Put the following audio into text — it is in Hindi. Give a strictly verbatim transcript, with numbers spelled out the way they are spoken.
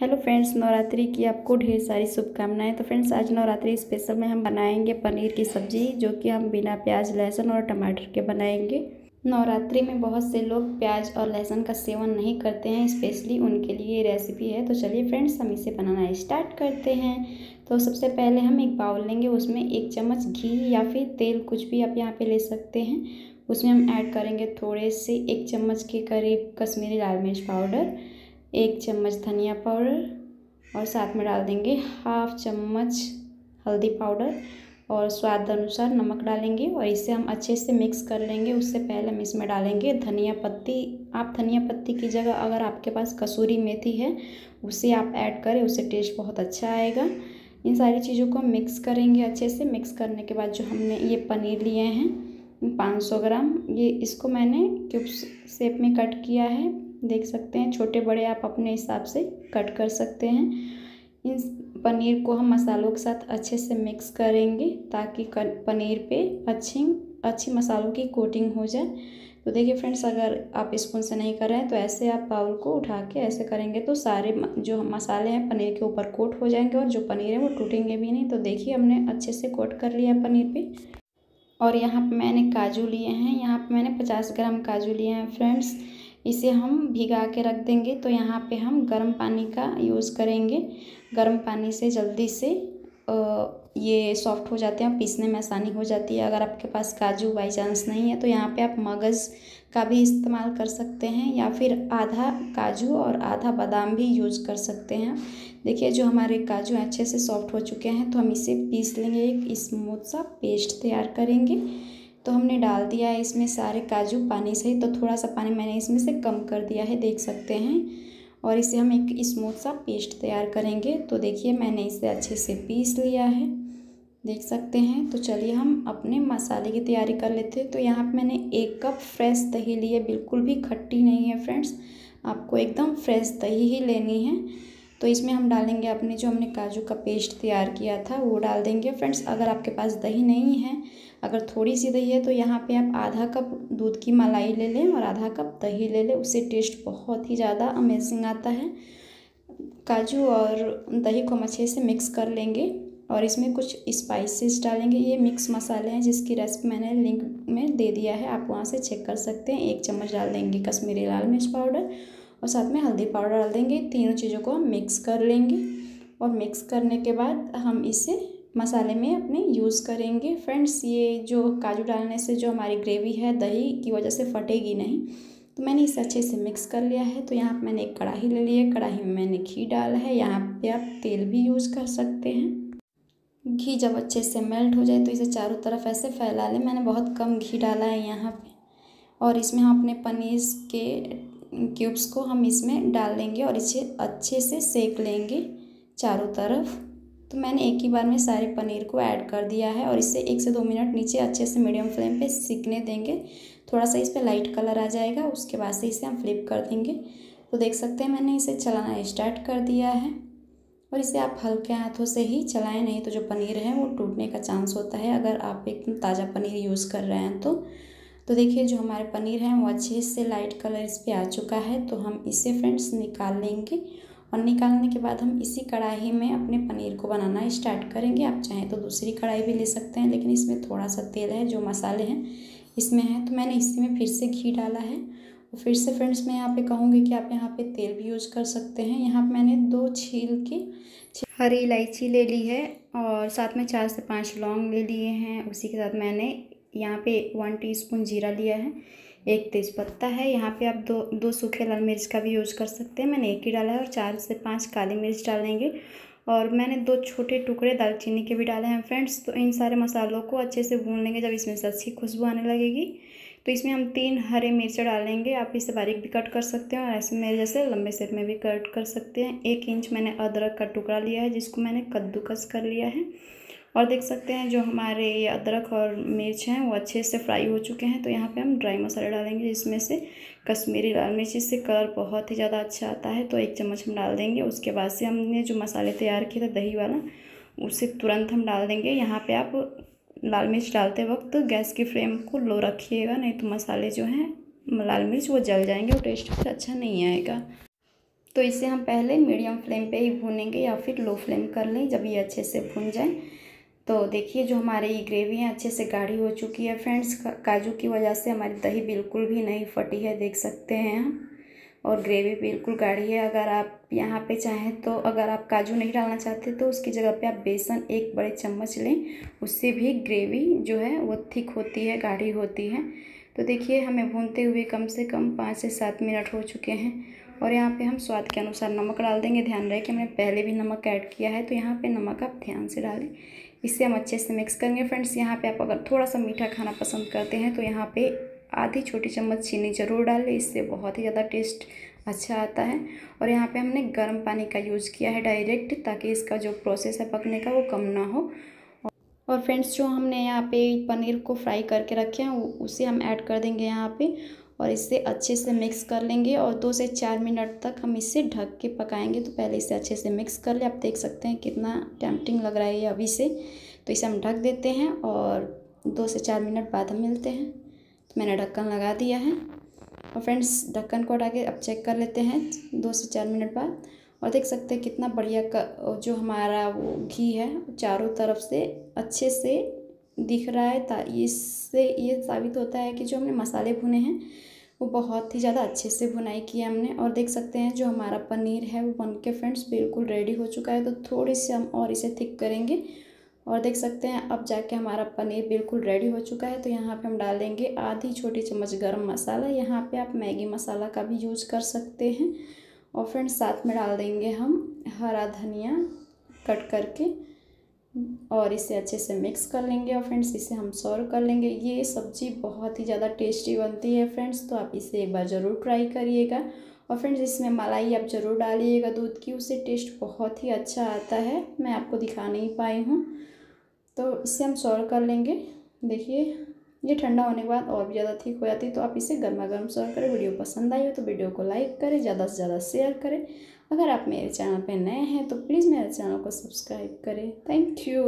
हेलो फ्रेंड्स, नवरात्रि की आपको ढेर सारी शुभकामनाएं। तो फ्रेंड्स, आज नवरात्रि स्पेशल में हम बनाएंगे पनीर की सब्ज़ी, जो कि हम बिना प्याज, लहसुन और टमाटर के बनाएंगे। नवरात्रि में बहुत से लोग प्याज और लहसुन का सेवन नहीं करते हैं, स्पेशली उनके लिए ये रेसिपी है। तो चलिए फ्रेंड्स, हम इसे बनाना स्टार्ट करते हैं। तो सबसे पहले हम एक बाउल लेंगे, उसमें एक चम्मच घी या फिर तेल, कुछ भी आप यहाँ पर ले सकते हैं। उसमें हम ऐड करेंगे थोड़े से एक चम्मच के करीब कश्मीरी लाल मिर्च पाउडर, एक चम्मच धनिया पाउडर और साथ में डाल देंगे हाफ चम्मच हल्दी पाउडर और स्वाद अनुसार नमक डालेंगे और इसे हम अच्छे से मिक्स कर लेंगे। उससे पहले हम इसमें डालेंगे धनिया पत्ती। आप धनिया पत्ती की जगह अगर आपके पास कसूरी मेथी है उसे आप ऐड करें, उससे टेस्ट बहुत अच्छा आएगा। इन सारी चीज़ों को मिक्स करेंगे अच्छे से। मिक्स करने के बाद जो हमने ये पनीर लिए हैं पाँच सौ ग्राम, ये इसको मैंने क्यूब्स शेप में कट किया है, देख सकते हैं। छोटे बड़े आप अपने हिसाब से कट कर सकते हैं। इन पनीर को हम मसालों के साथ अच्छे से मिक्स करेंगे ताकि पनीर पे अच्छी अच्छी मसालों की कोटिंग हो जाए। तो देखिए फ्रेंड्स, अगर आप स्पून से नहीं कर रहे हैं तो ऐसे आप बाउल को उठा के ऐसे करेंगे तो सारे जो मसाले हैं पनीर के ऊपर कोट हो जाएंगे और जो पनीर है वो टूटेंगे भी नहीं। तो देखिए, हमने अच्छे से कोट कर लिया पनीर पर। और यहाँ पर मैंने काजू लिए हैं, यहाँ पर मैंने पचास ग्राम काजू लिए हैं फ्रेंड्स। इसे हम भिगा के रख देंगे। तो यहाँ पे हम गर्म पानी का यूज़ करेंगे। गर्म पानी से जल्दी से ये सॉफ्ट हो जाते हैं, पीसने में आसानी हो जाती है। अगर आपके पास काजू बाई चांस नहीं है तो यहाँ पे आप मगज़ का भी इस्तेमाल कर सकते हैं या फिर आधा काजू और आधा बादाम भी यूज़ कर सकते हैं। देखिए, जो हमारे काजू अच्छे से सॉफ्ट हो चुके हैं तो हम इसे पीस लेंगे, एक स्मूथ सा पेस्ट तैयार करेंगे। तो हमने डाल दिया है इसमें सारे काजू पानी से, तो थोड़ा सा पानी मैंने इसमें से कम कर दिया है, देख सकते हैं। और इसे हम एक स्मूथ सा पेस्ट तैयार करेंगे। तो देखिए, मैंने इसे अच्छे से पीस लिया है, देख सकते हैं। तो चलिए हम अपने मसाले की तैयारी कर लेते हैं। तो यहाँ पे मैंने एक कप फ्रेश दही ली है, बिल्कुल भी खट्टी नहीं है फ्रेंड्स, आपको एकदम फ्रेश दही ही लेनी है। तो इसमें हम डालेंगे अपने जो हमने काजू का पेस्ट तैयार किया था वो डाल देंगे फ्रेंड्स। अगर आपके पास दही नहीं है, अगर थोड़ी सी दही है तो यहाँ पे आप आधा कप दूध की मलाई ले लें और आधा कप दही ले लें, उससे टेस्ट बहुत ही ज़्यादा अमेजिंग आता है। काजू और दही को हम अच्छे से मिक्स कर लेंगे और इसमें कुछ स्पाइसेस डालेंगे। ये मिक्स मसाले हैं जिसकी रेसिपी मैंने लिंक में दे दिया है, आप वहाँ से चेक कर सकते हैं। एक चम्मच डाल देंगे कश्मीरी लाल मिर्च पाउडर और साथ में हल्दी पाउडर डाल देंगे। तीनों चीज़ों को हम मिक्स कर लेंगे और मिक्स करने के बाद हम इसे मसाले में अपने यूज़ करेंगे फ्रेंड्स। ये जो काजू डालने से जो हमारी ग्रेवी है दही की वजह से फटेगी नहीं। तो मैंने इसे अच्छे से मिक्स कर लिया है। तो यहाँ पे मैंने एक कढ़ाई ले ली है, कढ़ाई में मैंने घी डाला है। यहाँ पे आप तेल भी यूज़ कर सकते हैं। घी जब अच्छे से मेल्ट हो जाए तो इसे चारों तरफ ऐसे फैला लें। मैंने बहुत कम घी डाला है यहाँ पर। और इसमें हम अपने पनीर के क्यूब्स को हम इसमें डाल देंगे और इसे अच्छे से सेक लेंगे चारों तरफ। तो मैंने एक ही बार में सारे पनीर को ऐड कर दिया है और इसे एक से दो मिनट नीचे अच्छे से मीडियम फ्लेम पे सिकने देंगे। थोड़ा सा इस पर लाइट कलर आ जाएगा, उसके बाद से इसे हम फ्लिप कर देंगे। तो देख सकते हैं, मैंने इसे चलाना स्टार्ट कर दिया है और इसे आप हल्के हाथों से ही चलाएँ, नहीं तो जो पनीर है वो टूटने का चांस होता है अगर आप एकदम ताज़ा पनीर यूज़ कर रहे हैं तो। तो देखिए, जो हमारे पनीर हैं वो अच्छे से लाइट कलर इस पर आ चुका है। तो हम इसे फ्रेंड्स निकाल लेंगे और निकालने के बाद हम इसी कढ़ाई में अपने पनीर को बनाना स्टार्ट करेंगे। आप चाहें तो दूसरी कढ़ाई भी ले सकते हैं, लेकिन इसमें थोड़ा सा तेल है, जो मसाले हैं इसमें है। तो मैंने इसी में फिर से घी डाला है। और फिर से फ्रेंड्स, मैं यहाँ पे कहूँगी कि आप यहाँ पे तेल भी यूज़ कर सकते हैं। यहाँ पर मैंने दो छील के हरी इलायची ले ली है और साथ में चार से पाँच लौंग ले लिए हैं। उसी के साथ मैंने यहाँ पे वन टीस्पून जीरा लिया है, एक तेज़पत्ता है। यहाँ पे आप दो दो सूखे लाल मिर्च का भी यूज़ कर सकते हैं, मैंने एक ही डाला है। और चार से पांच काली मिर्च डालेंगे और मैंने दो छोटे टुकड़े दालचीनी के भी डाले हैं फ्रेंड्स। तो इन सारे मसालों को अच्छे से भून लेंगे। जब इसमें से अच्छी खुशबू आने लगेगी तो इसमें हम तीन हरे मिर्च डालेंगे। आप इसे बारीक भी कट कर सकते हैं और ऐसे मेरे जैसे लंबे शेप में भी कट कर सकते हैं। एक इंच मैंने अदरक का टुकड़ा लिया है जिसको मैंने कद्दूकस कर लिया है। और देख सकते हैं जो हमारे ये अदरक और मिर्च हैं वो अच्छे से फ्राई हो चुके हैं। तो यहाँ पे हम ड्राई मसाले डालेंगे जिसमें से कश्मीरी लाल मिर्च, इससे कलर बहुत ही ज़्यादा अच्छा आता है। तो एक चम्मच हम डाल देंगे। उसके बाद से हमने जो मसाले तैयार किए थे दही वाला, उसे तुरंत हम डाल देंगे। यहाँ पे आप लाल मिर्च डालते वक्त गैस की फ्लेम को लो रखिएगा, नहीं तो मसाले जो हैं लाल मिर्च वो जल जाएंगे और टेस्ट अच्छा नहीं आएगा। तो इसे हम पहले मीडियम फ्लेम पे ही भूनेंगे या फिर लो फ्लेम कर लें। जब ये अच्छे से भून जाए तो देखिए जो हमारे ये ग्रेवी है अच्छे से गाढ़ी हो चुकी है। फ्रेंड्स काजू की वजह से हमारी दही बिल्कुल भी नहीं फटी है, देख सकते हैं हम, और ग्रेवी बिल्कुल गाढ़ी है। अगर आप यहाँ पे चाहें तो अगर आप काजू नहीं डालना चाहते तो उसकी जगह पे आप बेसन एक बड़े चम्मच लें, उससे भी ग्रेवी जो है वो थिक होती है, गाढ़ी होती है। तो देखिए हमें भूनते हुए कम से कम पाँच से सात मिनट हो चुके हैं और यहाँ पे हम स्वाद के अनुसार नमक डाल देंगे। ध्यान रहे कि हमने पहले भी नमक ऐड किया है तो यहाँ पे नमक आप ध्यान से डालें। इसे हम अच्छे से मिक्स करेंगे। फ्रेंड्स यहाँ पे आप अगर थोड़ा सा मीठा खाना पसंद करते हैं तो यहाँ पे आधी छोटी चम्मच चीनी ज़रूर डालें, इससे बहुत ही ज़्यादा टेस्ट अच्छा आता है। और यहाँ पे हमने गर्म पानी का यूज़ किया है डायरेक्ट, ताकि इसका जो प्रोसेस है पकने का वो कम ना हो। और फ्रेंड्स जो हमने यहाँ पे पनीर को फ्राई करके रखे हैं उसे हम ऐड कर देंगे यहाँ पे और इसे अच्छे से मिक्स कर लेंगे और दो से चार मिनट तक हम इसे ढक के पकाएंगे। तो पहले इसे अच्छे से मिक्स कर लें। आप देख सकते हैं कितना टेम्पटिंग लग रहा है ये अभी से। तो इसे हम ढक देते हैं और दो से चार मिनट बाद हम मिलते हैं। तो मैंने ढक्कन लगा दिया है और फ्रेंड्स ढक्कन को हटा के अब चेक कर लेते हैं दो से चार मिनट बाद, और देख सकते हैं कितना बढ़िया का जो हमारा वो घी है चारों तरफ से अच्छे से दिख रहा है। ता इससे ये साबित होता है कि जो हमने मसाले भुने हैं वो बहुत ही ज़्यादा अच्छे से भुनाई की है हमने। और देख सकते हैं जो हमारा पनीर है वो बनके फ्रेंड्स बिल्कुल रेडी हो चुका है। तो थोड़ी सी हम और इसे थिक करेंगे और देख सकते हैं अब जाके हमारा पनीर बिल्कुल रेडी हो चुका है। तो यहाँ पे हम डाल देंगे आधी छोटी चम्मच गरम मसाला। यहाँ पे आप मैगी मसाला का भी यूज़ कर सकते हैं। और फ्रेंड्स साथ में डाल देंगे हम हरा धनिया कट करके और इसे अच्छे से मिक्स कर लेंगे। और फ्रेंड्स इसे हम सर्व कर लेंगे। ये सब्ज़ी बहुत ही ज़्यादा टेस्टी बनती है फ्रेंड्स, तो आप इसे एक बार ज़रूर ट्राई करिएगा। और फ्रेंड्स इसमें मलाई आप ज़रूर डालिएगा दूध की, उससे टेस्ट बहुत ही अच्छा आता है। मैं आपको दिखा नहीं पाई हूँ। तो इसे हम सर्व कर लेंगे। देखिए ये ठंडा होने के बाद और भी ज़्यादा ठीक हो जाती है। तो आप इसे गर्मा गर्म सर्व करें। वीडियो पसंद आई हो तो वीडियो को लाइक करें, ज़्यादा से ज़्यादा शेयर करें। अगर आप मेरे चैनल पर नए हैं तो प्लीज़ मेरे चैनल को सब्सक्राइब करें। Thank you.